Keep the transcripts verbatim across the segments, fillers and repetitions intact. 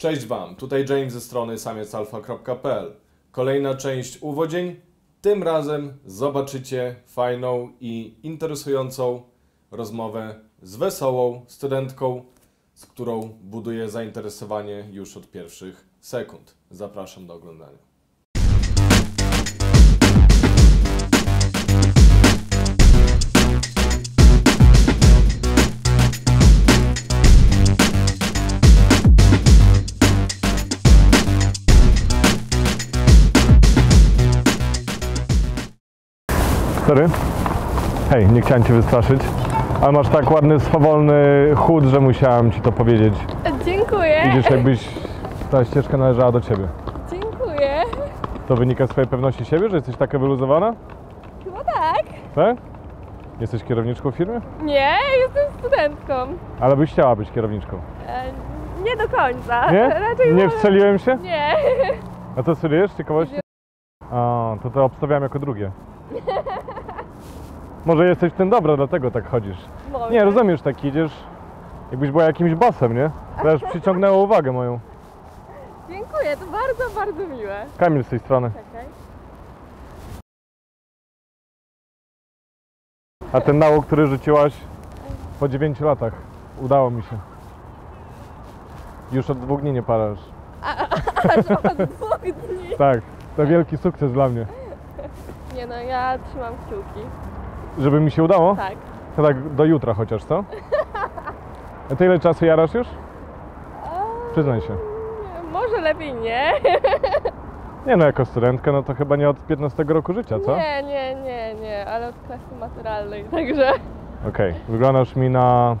Cześć Wam, tutaj James ze strony samiec alfa kropka p l. Kolejna część uwodzień. Tym razem zobaczycie fajną i interesującą rozmowę z Wesołą, studentką, z którą buduję zainteresowanie już od pierwszych sekund. Zapraszam do oglądania. Hej, nie chciałem Cię wystraszyć, ale masz tak ładny, swawolny chód, że musiałem Ci to powiedzieć. Dziękuję. Widzisz, jakbyś ta ścieżka należała do Ciebie. Dziękuję. To wynika z Twojej pewności siebie, że jesteś taka wyluzowana? Chyba tak. Tak? Jesteś kierowniczką firmy? Nie, jestem studentką. Ale byś chciała być kierowniczką? E, nie do końca. Nie? Raczej nie wstrzeliłem się? Nie. A co studiujesz? Ciekawości? A, to to obstawiam jako drugie. Może jesteś w tym dobra, dlatego tak chodzisz. Mogę. Nie, rozumiesz, tak idziesz, jakbyś była jakimś bossem, nie? To już przyciągnęło uwagę moją. Dziękuję, to bardzo, bardzo miłe. Kamil z tej strony. Czekaj. A ten nałóg, który rzuciłaś po dziewięciu latach, udało mi się. Już od dwóch dni nie parasz. A, a, aż od dwóch dni? Tak, to wielki sukces dla mnie. Nie no, ja trzymam kciuki. Żeby mi się udało? Tak. To tak do jutra chociaż, co? A ty ile czasu jarasz już? A... Przyznaj się. Może lepiej nie. Nie no, jako studentka, no to chyba nie od piętnastego roku życia, co? Nie, nie, nie, nie, ale od klasy maturalnej, także... Okej, okay. Wyglądasz mi na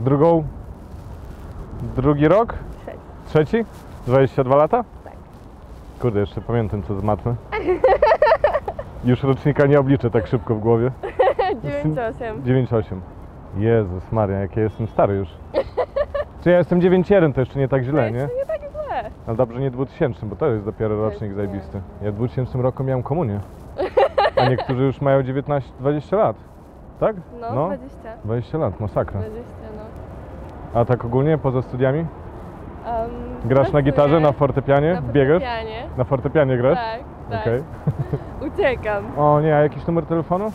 drugą... Drugi rok? Trzeci. Trzeci? dwadzieścia dwa lata? Tak. Kurde, jeszcze pamiętam co z matmy. Już rocznika nie obliczę tak szybko w głowie. dziewięć osiem. dziewięć osiem. Jezus Maria, jak ja jestem stary już. Czy ja jestem dziewięć jeden, to jeszcze nie tak źle, nie? Jeszcze nie tak źle. Ale dobrze nie dwutysięczny, bo to jest dopiero rocznik zajebisty. Ja w dwutysięcznym roku miałem komunię. A niektórzy już mają dziewiętnaście dwadzieścia lat. Tak? No, no. dwadzieścia. dwadzieścia lat, masakra. dwadzieścia, no. A tak ogólnie, poza studiami? Um, grasz na gitarze, na fortepianie? Na fortepianie. Biegasz? Na fortepianie grasz? Tak, tak. Okay. Uciekam. O nie, a jakiś numer telefonu?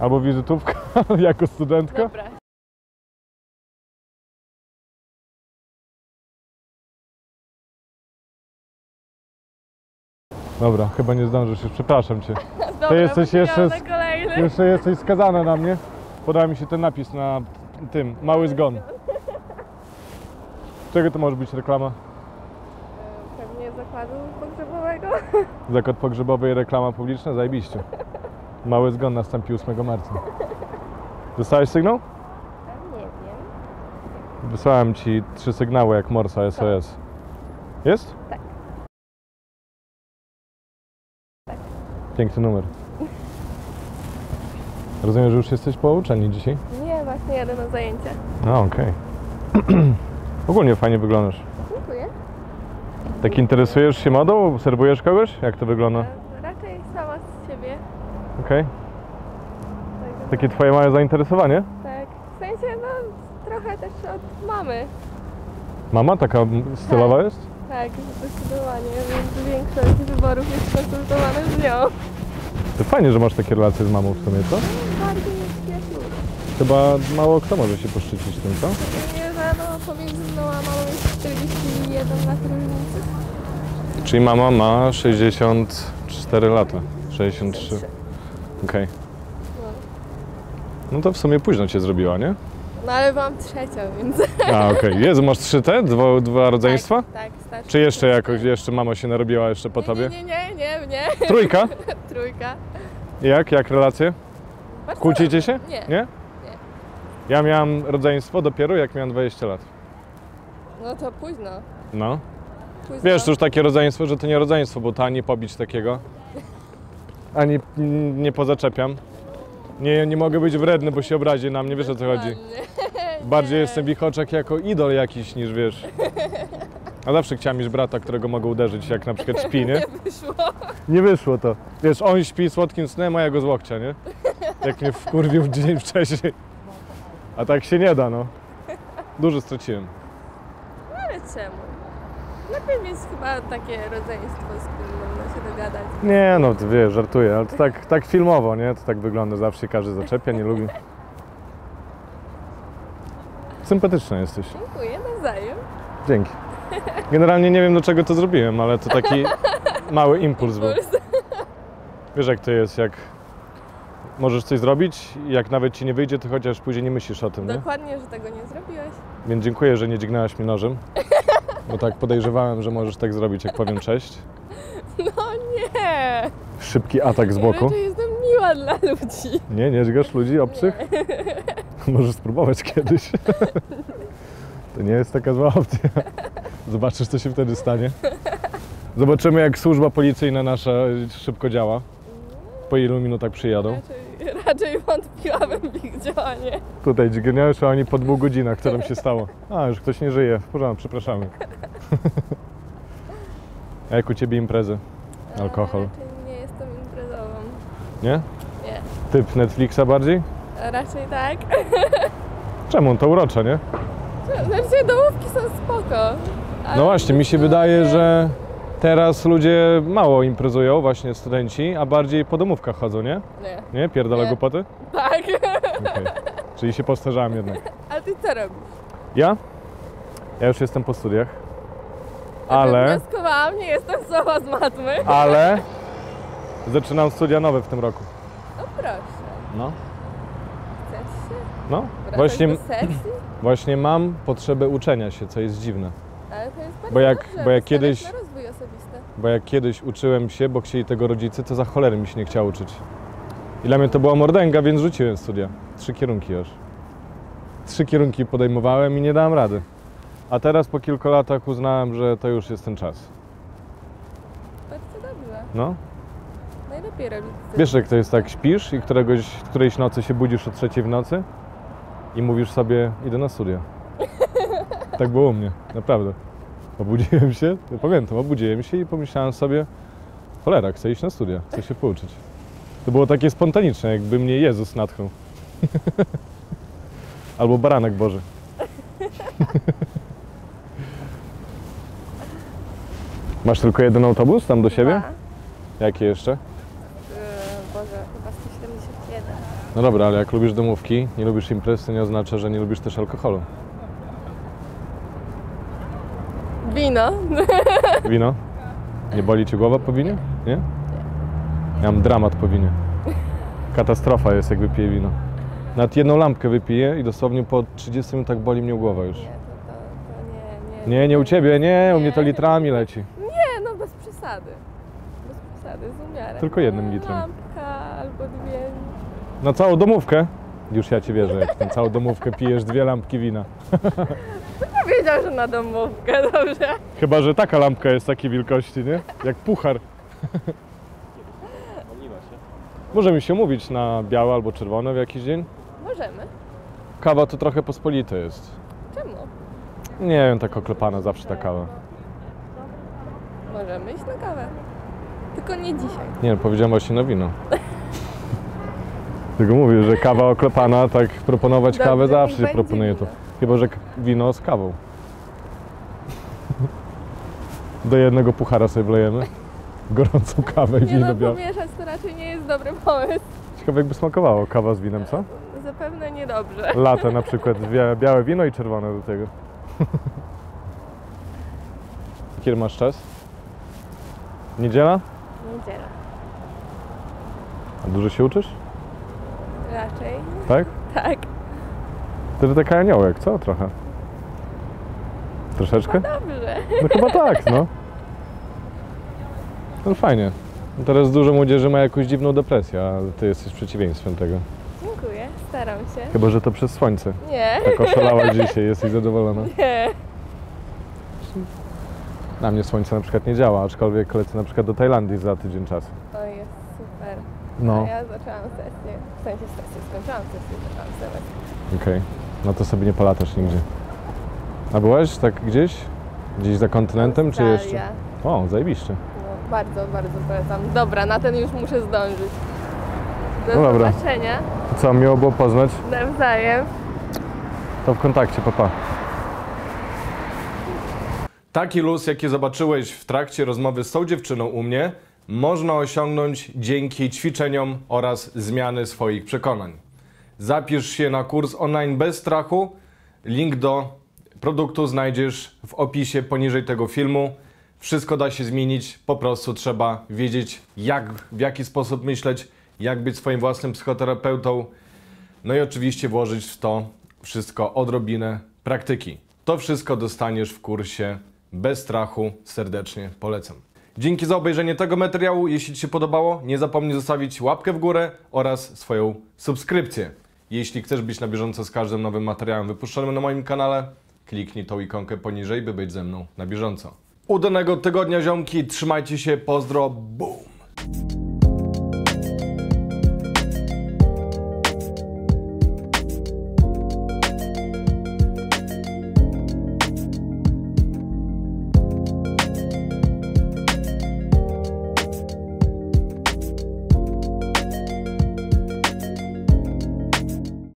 Albo wizytówka, jako studentka? Dobra. Dobra, chyba nie zdążysz już, przepraszam Cię. Dobra, Ty jesteś jeszcze, na kolejny. Jeszcze jesteś skazana na mnie. Podał mi się ten napis na tym, mały zgon. Czego to może być reklama? Zakładu pogrzebowego. Zakład pogrzebowy i reklama publiczna? Zajebiście. Mały zgon nastąpił ósmego marca. Dostałeś sygnał? Nie wiem. Wysłałem Ci trzy sygnały jak Morsa S O S. Jest? Tak. Tak. Piękny numer. Rozumiem, że już jesteś po uczelni dzisiaj? Nie, właśnie jadę na zajęcia. No, okej. Okay. Ogólnie fajnie wyglądasz. Tak interesujesz się modą? Obserwujesz kogoś? Jak to wygląda? Raczej sama z siebie. Okej. Okay. Takie Twoje małe zainteresowanie? Tak. W sensie, no, trochę też od mamy. Mama taka stylowa tak. jest? Tak, zdecydowanie, więc większość wyborów jest konsultowana z nią. To fajnie, że masz takie relacje z mamą w sumie, co? No, bardziej niż przyjaciół. Chyba mało kto może się poszczycić tym, co? Nie, no, pomiędzy mną a mamą jest czterdzieści jeden lat różnicy. Czyli mama ma sześćdziesiąt cztery lata, sześćdziesiąt trzy. Okej. Okay. No to w sumie późno Cię zrobiła, nie? No ale mam trzecią, więc... A, okej. Okay. Jezu, masz trzy te? Dwa, dwa rodzeństwa? Tak, tak, starszy. Czy jeszcze jakoś, jeszcze mama się narobiła jeszcze po nie, Tobie? Nie, nie, nie, nie. Trójka? Trójka. Jak, jak relacje? Bardzo Kłócicie dobrze. się? Nie. Nie? Ja miałam rodzeństwo dopiero jak miałam dwadzieścia lat. No to późno. No. Późno. Wiesz, to już takie rodzeństwo, że to nie rodzeństwo, bo to ani pobić takiego, ani nie pozaczepiam. Nie, nie mogę być wredny, bo się obrazi na mnie, wiesz o co chodzi. Bardziej nie. jestem w ich oczach jako idol jakiś niż wiesz. A zawsze chciałam mieć brata, którego mogę uderzyć, jak na przykład śpi, nie? Nie wyszło. Nie wyszło to. Wiesz, on śpi słodkim snem, a ja go z łokcia, nie? Jak mnie wkurwił dzień wcześniej. A tak się nie da, no. Dużo straciłem. czemu? Lepiej mieć chyba takie rodzeństwo, z którym można się dogadać. Nie no, wiesz, żartuję, ale to tak, tak filmowo, nie? To tak wygląda, zawsze się każdy zaczepia, nie lubi. Sympatyczna jesteś. Dziękuję, nawzajem. Dzięki. Generalnie nie wiem, do czego to zrobiłem, ale to taki mały impuls, impuls. był. Wiesz, jak to jest, jak możesz coś zrobić i jak nawet ci nie wyjdzie, to chociaż później nie myślisz o tym, nie? Dokładnie, że tego nie zrobiłaś. Więc dziękuję, że nie dźgnęłaś mnie nożem, bo tak podejrzewałem, że możesz tak zrobić, jak powiem cześć. No nie! Szybki atak z boku. Raczej jestem miła dla ludzi. Nie, nie dźgasz ludzi obcych? Nie. Możesz spróbować kiedyś. To nie jest taka zła opcja. Zobaczysz, co się wtedy stanie. Zobaczymy, jak służba policyjna nasza szybko działa. Po ilu minutach przyjadą. Raczej, raczej wątpiłabym w ich działanie. Tutaj dźgnęłeś, a oni po dwóch godzinach, co tam się stało. A, już ktoś nie żyje. W porządku, przepraszamy. A jak u ciebie imprezy? Alkohol? Nie jestem imprezową. Nie? Nie. Typ Netflixa bardziej? Raczej tak. Czemu? To urocze, nie? Znaczy, domówki są spoko. No właśnie, mi się wydaje, że teraz ludzie mało imprezują, właśnie studenci, a bardziej po domówkach chodzą, nie? Nie. Nie? Pierdolę głupoty? Tak. Okay. Czyli się postarzałem jednak. A ty co robisz? Ja? Ja już jestem po studiach. Ale... Wnioskowałam, nie jestem słaba z matmy. Ale zaczynam studia nowe w tym roku. No proszę. No. Chcesz się? No. Właśnie, do sesji? Właśnie mam potrzebę uczenia się, co jest dziwne. Ale to jest bardzo bo jak, dobrze, bo jak kiedyś, na rozwój osobisty. Bo jak kiedyś uczyłem się, bo chcieli tego rodzice, to za cholery mi się nie chciało uczyć. I dla mnie to była mordęga, więc rzuciłem studia. Trzy kierunki już. Trzy kierunki podejmowałem i nie dałem rady. A teraz po kilku latach uznałem, że to już jest ten czas. Bardzo dobrze. No. Najlepiej robić. Wiesz, jak to jest tak, śpisz i któregoś, którejś nocy się budzisz o trzeciej w nocy i mówisz sobie, idę na studia. Tak było u mnie, naprawdę. Obudziłem się, ja pamiętam, obudziłem się i pomyślałem sobie, cholera, chcę iść na studia, chcę się pouczyć. To było takie spontaniczne, jakby mnie Jezus natchnął. Albo baranek Boży. Masz tylko jeden autobus tam do siebie? Dwa. Jaki jeszcze? Yy, Boże, chyba sto siedemdziesiąt jeden. No dobra, ale jak lubisz domówki, nie lubisz imprez, to nie oznacza, że nie lubisz też alkoholu. Wino. Wino? Nie boli cię głowa po winie? Nie? Ja mam dramat po winie. Katastrofa jest, jak wypiję wino. Nawet jedną lampkę wypiję i dosłownie po trzydziestu minutach boli mnie głowa już. Nie, to, to, to nie, nie. Nie, nie u ciebie, nie, u mnie to litrami leci. Nie, no bez przesady. Bez przesady, z umiarem. Tylko jednym litrem. Lampka albo dwie. Na całą domówkę? Już ja ci wierzę, jak na całą domówkę pijesz dwie lampki wina. Powiedział, że na domówkę, dobrze? Chyba, że taka lampka jest takiej wielkości, nie? Jak puchar. Możemy się umówić na białe albo czerwone w jakiś dzień? Możemy. Kawa to trochę pospolite jest. Czemu? Nie wiem, tak oklepana zawsze ta kawa. Możemy iść na kawę. Tylko nie dzisiaj. Nie, powiedziałem właśnie na wino. Tylko mówię, że kawa oklepana, tak proponować dobrze, kawę zawsze się proponuje to. Chyba, że wino z kawą. Do jednego puchara sobie wlejemy gorącą kawę i wino białe. Nie no, pomieszać to raczej nie jest dobry pomysł. Ciekawe, jakby smakowało kawa z winem, co? Zapewne niedobrze. Latte na przykład, białe wino i czerwone do tego. Kiedy masz czas? Niedziela? Niedziela. A dużo się uczysz? Raczej. Tak? Tak. To taka aniołek, co? Trochę. Troszeczkę? No dobrze. No chyba tak, no. No fajnie. Teraz dużo młodzieży ma jakąś dziwną depresję, a ty jesteś przeciwieństwem tego. Dziękuję, staram się. Chyba, że to przez słońce. Nie. Tak oszalałaś dzisiaj, jesteś zadowolona. Nie. Na mnie słońce na przykład nie działa, aczkolwiek lecę na przykład do Tajlandii za tydzień czasu. To jest super. No. A ja zaczęłam sesję, w sensie sesję, skończyłam sesję, zaczęłam sesję. Okej. No to sobie nie polatasz nigdzie. A byłaś tak gdzieś? Gdzieś za kontynentem, Australia. Czy jeszcze? O, zajebiście. No, bardzo, bardzo polecam. Dobra, na ten już muszę zdążyć. Do no zobaczenia. Dobra. Co, miło było poznać? Nawzajem. To w kontakcie, pa, pa. Taki luz, jaki zobaczyłeś w trakcie rozmowy z tą dziewczyną u mnie, można osiągnąć dzięki ćwiczeniom oraz zmiany swoich przekonań. Zapisz się na kurs online bez strachu. Link do produktu znajdziesz w opisie poniżej tego filmu. Wszystko da się zmienić, po prostu trzeba wiedzieć, jak, w jaki sposób myśleć, jak być swoim własnym psychoterapeutą. No i oczywiście włożyć w to wszystko odrobinę praktyki. To wszystko dostaniesz w kursie bez strachu. Serdecznie polecam. Dzięki za obejrzenie tego materiału. Jeśli Ci się podobało, nie zapomnij zostawić łapkę w górę oraz swoją subskrypcję. Jeśli chcesz być na bieżąco z każdym nowym materiałem wypuszczonym na moim kanale, kliknij tą ikonkę poniżej, by być ze mną na bieżąco. Udanego tygodnia, ziomki. Trzymajcie się. Pozdro. Boom.